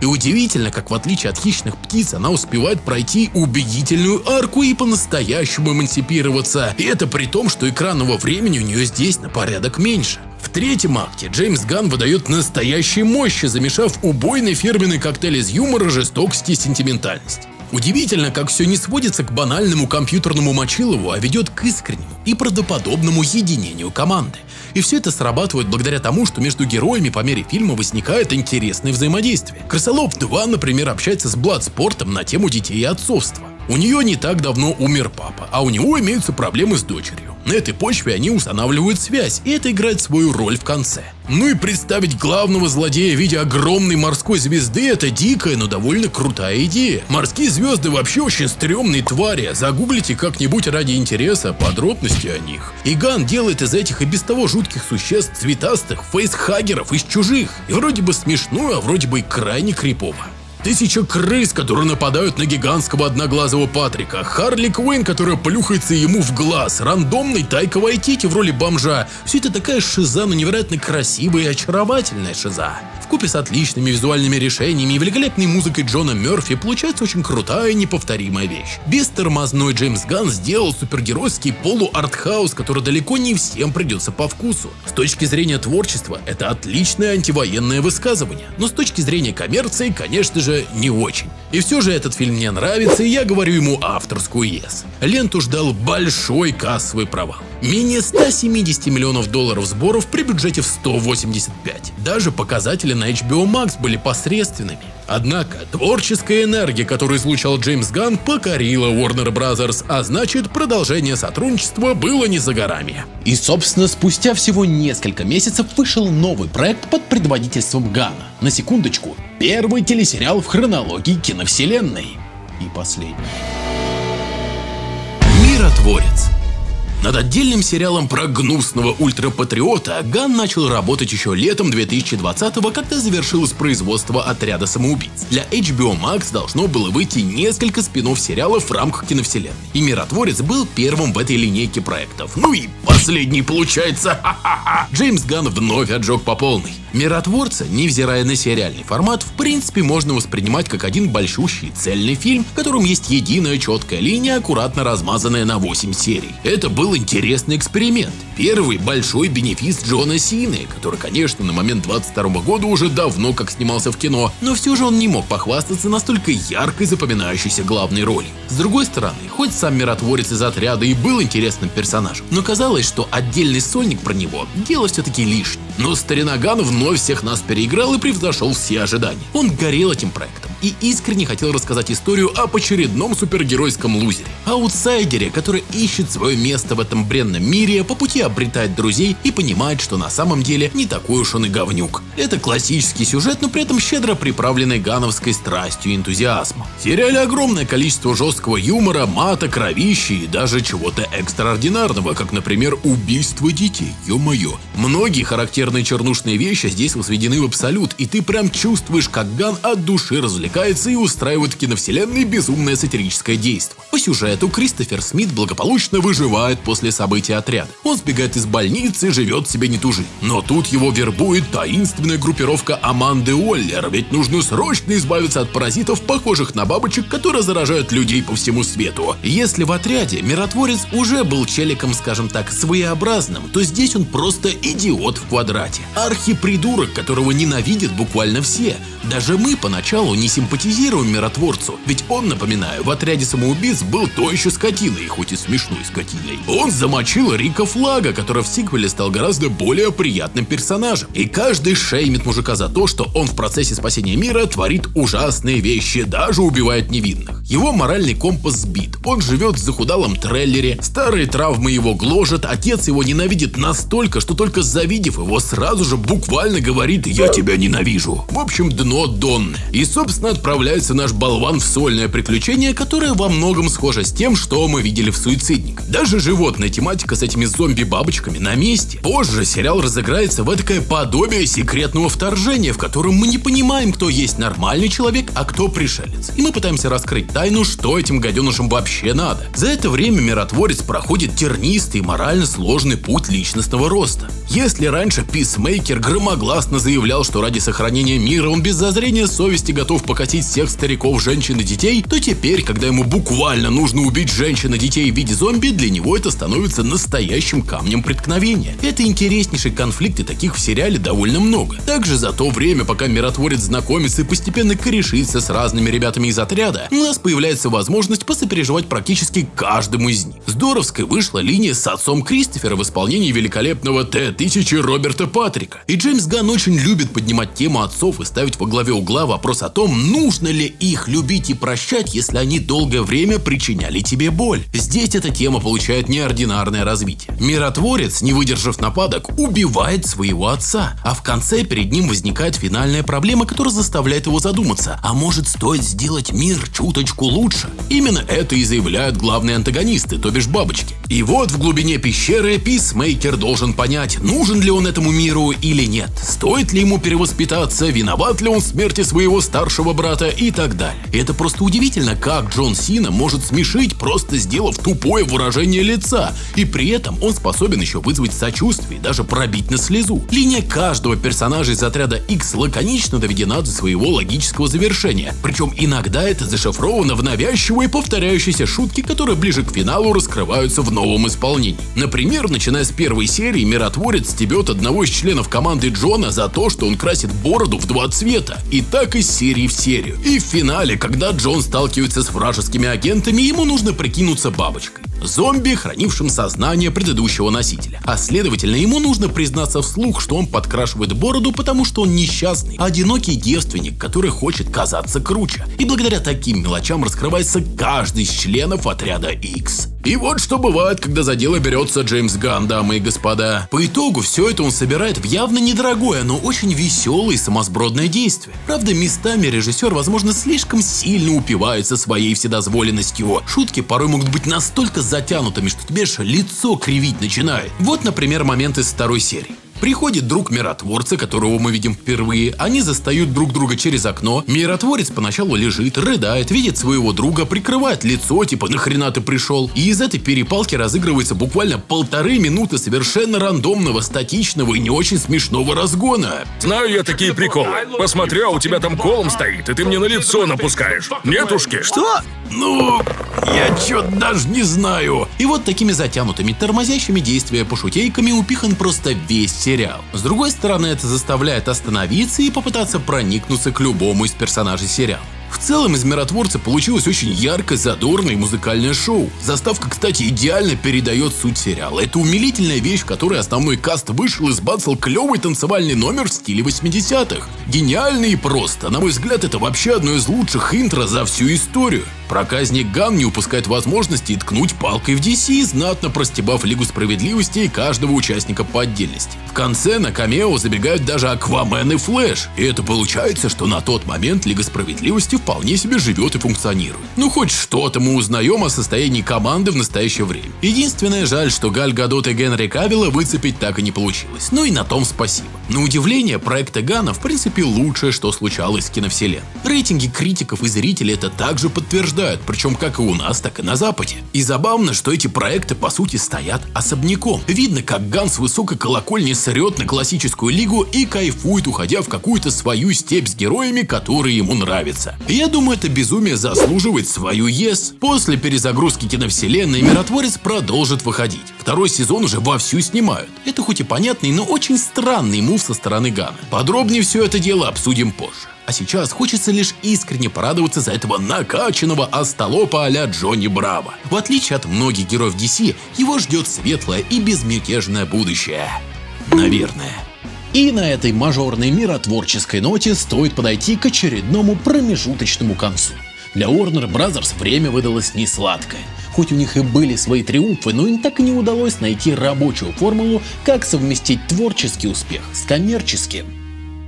И удивительно, как в отличие от «Хищных птиц» она успевает пройти убедительную арку и по-настоящему эмансипироваться. И это при том, что экранного времени у нее здесь на порядок меньше. В третьем акте Джеймс Ганн выдает настоящие мощи, замешав убойный фирменный коктейль из юмора, жестокости и сентиментальности. Удивительно, как все не сводится к банальному компьютерному мочилову, а ведет к искреннему и правдоподобному единению команды. И все это срабатывает благодаря тому, что между героями по мере фильма возникает интересное взаимодействие. Крысолов два, например, общается с Бладспортом на тему детей и отцовства. У нее не так давно умер папа, а у него имеются проблемы с дочерью. На этой почве они устанавливают связь, и это играет свою роль в конце. Ну и представить главного злодея в виде огромной морской звезды – это дикая, но довольно крутая идея. Морские звезды вообще очень стрёмные твари, загуглите как-нибудь ради интереса подробности о них. И Ган делает из этих и без того жутких существ цветастых фейсхаггеров из чужих. И вроде бы смешную, а вроде бы и крайне крипово. Тысяча крыс, которые нападают на гигантского одноглазого Патрика, Харли Куин, которая плюхается ему в глаз, рандомный Тайка Вайтити в роли бомжа. Все это такая шиза, но невероятно красивая и очаровательная шиза. Вкупе с отличными визуальными решениями и великолепной музыкой Джона Мерфи получается очень крутая и неповторимая вещь. Бестормозной Джеймс Ганн сделал супергеройский полуартхаус, который далеко не всем придется по вкусу. С точки зрения творчества это отличное антивоенное высказывание, но с точки зрения коммерции, конечно же, не очень. И все же этот фильм мне нравится, и я говорю ему авторскую ес. Ленту ждал большой кассовый провал. Менее ста семидесяти миллионов долларов сборов при бюджете в сто восемьдесят пять. Даже показатели на эйч би о Max были посредственными. Однако творческая энергия, которую излучал Джеймс Ганн, покорила Warner Bros., а значит, продолжение сотрудничества было не за горами. И собственно, спустя всего несколько месяцев вышел новый проект под предводительством Ганна. На секундочку, первый телесериал в хронологии киновселенной. И последний. Миротворец. Над отдельным сериалом про гнусного ультрапатриота Ганн начал работать еще летом две тысячи двадцатого, когда завершилось производство «Отряда самоубийц». Для эйч би о Max должно было выйти несколько спин-офф сериалов в рамках киновселенной. И «Миротворец» был первым в этой линейке проектов. Ну и последний получается. Ха-ха-ха. Джеймс Ганн вновь отжег по полной. «Миротворца», невзирая на сериальный формат, в принципе можно воспринимать как один большущий цельный фильм, в котором есть единая четкая линия, аккуратно размазанная на восемь серий. Это было интересный эксперимент. Первый большой бенефис Джона Сины, который, конечно, на момент двадцать второго года уже давно как снимался в кино, но все же он не мог похвастаться настолько яркой запоминающейся главной ролью. С другой стороны, хоть сам миротворец из отряда и был интересным персонажем, но казалось, что отдельный сольник про него дело все-таки лишнее. Но старина Ганн вновь всех нас переиграл и превзошел все ожидания. Он горел этим проектом и искренне хотел рассказать историю об очередном супергеройском лузере, аутсайдере, который ищет свое место в этом бренном мире, по пути обретает друзей и понимает, что на самом деле не такой уж он и говнюк. Это классический сюжет, но при этом щедро приправленный ганновской страстью и энтузиазмом. В сериале огромное количество жесткого юмора, мата, кровищи и даже чего-то экстраординарного, как, например, убийство детей. Ё-моё. Многие характерные чернушные вещи здесь возведены в абсолют, и ты прям чувствуешь, как Ганн от души развлекается и устраивает в киновселенной безумное сатирическое действие. По сюжету Кристофер Смит благополучно выживает после событий отряда. Он сбегает из больницы и живет себе не ту жизнь. Но тут его вербует таинственная группировка Аманды Уоллер, ведь нужно срочно избавиться от паразитов, похожих на бабочек, которые заражают людей по всему свету. Если в отряде миротворец уже был челиком, скажем так, своеобразным, то здесь он просто идиот в квадрате. Архипридурок, которого ненавидят буквально все. Даже мы поначалу не симпатизируем Симпатизируем миротворцу, ведь он, напоминаю, в отряде самоубийц был то еще скотиной, хоть и смешной скотиной. Он замочил Рика Флага, который в сиквеле стал гораздо более приятным персонажем. И каждый шеймит мужика за то, что он в процессе спасения мира творит ужасные вещи, даже убивает невинных. Его моральный компас сбит, он живет в захудалом трейлере, старые травмы его гложат, отец его ненавидит настолько, что только завидев его, сразу же буквально говорит «я тебя ненавижу». В общем, дно донное. И, собственно, отправляется наш болван в сольное приключение, которое во многом схоже с тем, что мы видели в «Суицидниках». Даже животная тематика с этими зомби-бабочками на месте. Позже сериал разыграется в этакое подобие секретного вторжения, в котором мы не понимаем, кто есть нормальный человек, а кто пришелец. И мы пытаемся раскрыть тайну, что этим гаденышам вообще надо. За это время миротворец проходит тернистый и морально сложный путь личностного роста. Если раньше писмейкер громогласно заявлял, что ради сохранения мира он без зазрения совести готов показать всех стариков, женщин и детей, то теперь, когда ему буквально нужно убить женщин и детей в виде зомби, для него это становится настоящим камнем преткновения. Это интереснейший конфликт, и таких в сериале довольно много. Также за то время, пока миротворец знакомится и постепенно корешится с разными ребятами из отряда, у нас появляется возможность посопереживать практически каждому из них. Здоровской вышла линия с отцом Кристофера в исполнении великолепного Тед две тысячи Роберта Патрика. И Джеймс Ганн очень любит поднимать тему отцов и ставить во главе угла вопрос о том, нужно ли их любить и прощать, если они долгое время причиняли тебе боль. Здесь эта тема получает неординарное развитие. Миротворец, не выдержав нападок, убивает своего отца, а в конце перед ним возникает финальная проблема, которая заставляет его задуматься, а может стоит сделать мир чуточку лучше? Именно это и заявляют главные антагонисты, то бишь бабочки. И вот в глубине пещеры писмейкер должен понять, нужен ли он этому миру или нет, стоит ли ему перевоспитаться, виноват ли он в смерти своего старшего брата и так далее. Это просто удивительно, как Джон Сина может смешить, просто сделав тупое выражение лица, и при этом он способен еще вызвать сочувствие, даже пробить на слезу. Линия каждого персонажа из отряда X лаконично доведена до своего логического завершения, причем иногда это зашифровано в навязчивые повторяющиеся шутки, которые ближе к финалу раскрываются в новом исполнении. Например, начиная с первой серии, миротворец стебет одного из членов команды Джона за то, что он красит бороду в два цвета, и так из серии в серию. И в финале, когда Джон сталкивается с вражескими агентами, ему нужно прикинуться бабочкой, зомби, хранившим сознание предыдущего носителя. А следовательно, ему нужно признаться вслух, что он подкрашивает бороду, потому что он несчастный, одинокий девственник, который хочет казаться круче. И благодаря таким мелочам раскрывается каждый из членов отряда X. И вот что бывает, когда за дело берется Джеймс Ганн, дамы и господа. По итогу все это он собирает в явно недорогое, но очень веселое и самосбродное действие. Правда, местами режиссер, возможно, слишком сильно упивается своей вседозволенностью. Шутки порой могут быть настолько затянутыми, что тебе же лицо кривить начинает. Вот, например, момент из второй серии. Приходит друг миротворца, которого мы видим впервые, они застают друг друга через окно, миротворец поначалу лежит, рыдает, видит своего друга, прикрывает лицо, типа «нахрена ты пришел?». И из этой перепалки разыгрывается буквально полторы минуты совершенно рандомного, статичного и не очень смешного разгона. Знаю я такие приколы. Посмотрю, а у тебя там колом стоит, и ты мне на лицо напускаешь. Нетушки? Что? Ну, я чё-то даже не знаю. И вот такими затянутыми, тормозящими действия пошутейками упихан просто весь сериал. С другой стороны, это заставляет остановиться и попытаться проникнуться к любому из персонажей сериала. В целом, из миротворца получилось очень яркое, задорное и музыкальное шоу. Заставка, кстати, идеально передает суть сериала. Это умилительная вещь, в которой основной каст вышел и сбацал клевый танцевальный номер в стиле восьмидесятых. Гениально и просто. На мой взгляд, это вообще одно из лучших интро за всю историю. Проказник Ганн не упускает возможности и ткнуть палкой в ди си, знатно простебав Лигу справедливости и каждого участника по отдельности. В конце на камео забегают даже Аквамен и Флэш. И это получается, что на тот момент Лига справедливости вполне себе живет и функционирует. Ну хоть что-то мы узнаем о состоянии команды в настоящее время. Единственное, жаль, что Галь Гадот и Генри Кавилла выцепить так и не получилось. Ну и на том спасибо. На удивление, проекты Ганна в принципе лучшее, что случалось в киновселенной. Рейтинги критиков и зрителей это также подтверждают, причем как и у нас, так и на Западе. И забавно, что эти проекты по сути стоят особняком. Видно, как Ганн с высокой колокольни срет на классическую лигу и кайфует, уходя в какую-то свою степь с героями, которые ему нравятся. Я думаю, это безумие заслуживает свою ес. После перезагрузки киновселенной миротворец продолжит выходить. Второй сезон уже вовсю снимают. Это хоть и понятный, но очень странный мув со стороны Ганна. Подробнее все это дело обсудим позже. А сейчас хочется лишь искренне порадоваться за этого накачанного остолопа а-ля Джонни Браво. В отличие от многих героев ди си, его ждет светлое и безмятежное будущее. Наверное. И на этой мажорной миротворческой ноте стоит подойти к очередному промежуточному концу. Для Warner Bros. Время выдалось несладкое. Хоть у них и были свои триумфы, но им так и не удалось найти рабочую формулу, как совместить творческий успех с коммерческим.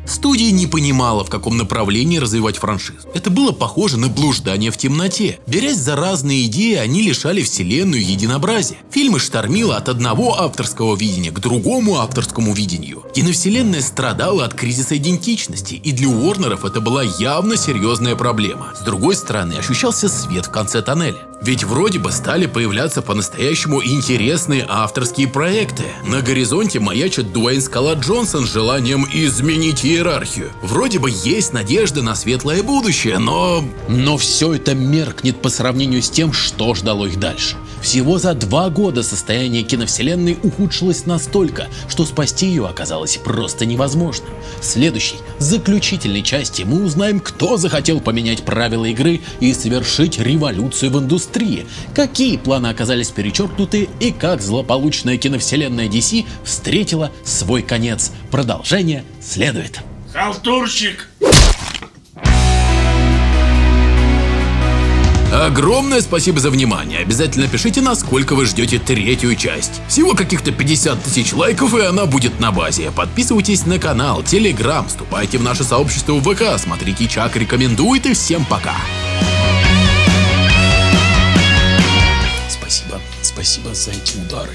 Студия не понимала, в каком направлении развивать франшизу. Это было похоже на блуждание в темноте. Берясь за разные идеи, они лишали вселенную единообразия. Фильмы штормило от одного авторского видения к другому авторскому видению. Киновселенная страдала от кризиса идентичности, и для Уорнеров это была явно серьезная проблема. С другой стороны, ощущался свет в конце тоннеля. Ведь вроде бы стали появляться по-настоящему интересные авторские проекты. На горизонте маячит Дуэйн Скала Джонсон с желанием изменить иерархию. Вроде бы есть надежда на светлое будущее, но... Но все это меркнет по сравнению с тем, что ждало их дальше. Всего за два года состояние киновселенной ухудшилось настолько, что спасти ее оказалось просто невозможно. В следующей, заключительной части мы узнаем, кто захотел поменять правила игры и совершить революцию в индустрии, какие планы оказались перечеркнуты и как злополучная киновселенная ди си встретила свой конец. Продолжение следует. Халтурщик! Огромное спасибо за внимание. Обязательно пишите, насколько вы ждете третью часть. Всего каких-то пятьдесят тысяч лайков, и она будет на базе. Подписывайтесь на канал, телеграм, вступайте в наше сообщество в ВК, смотрите Чак рекомендует, и всем пока. Спасибо, спасибо за эти удары.